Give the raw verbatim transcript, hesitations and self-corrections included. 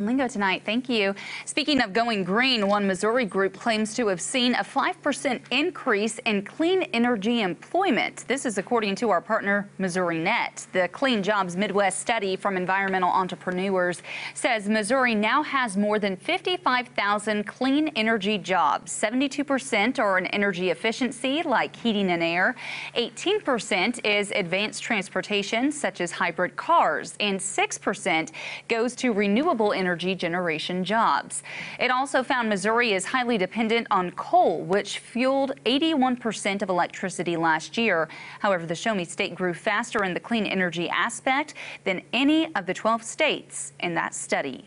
Lingo tonight. Thank you. Speaking of going green, one Missouri group claims to have seen a five percent increase in clean energy employment. This is according to our partner MissouriNet. The Clean Jobs Midwest study from Environmental Entrepreneurs says Missouri now has more than fifty-five thousand clean energy jobs. seventy-two percent are in energy efficiency, like heating and air. eighteen percent is advanced transportation, such as hybrid cars, and six percent goes to renewable energy. energy generation jobs. It also found Missouri is highly dependent on coal, which fueled eighty-one percent of electricity last year. However, the Show-Me-State grew faster in the clean energy aspect than any of the twelve states in that study.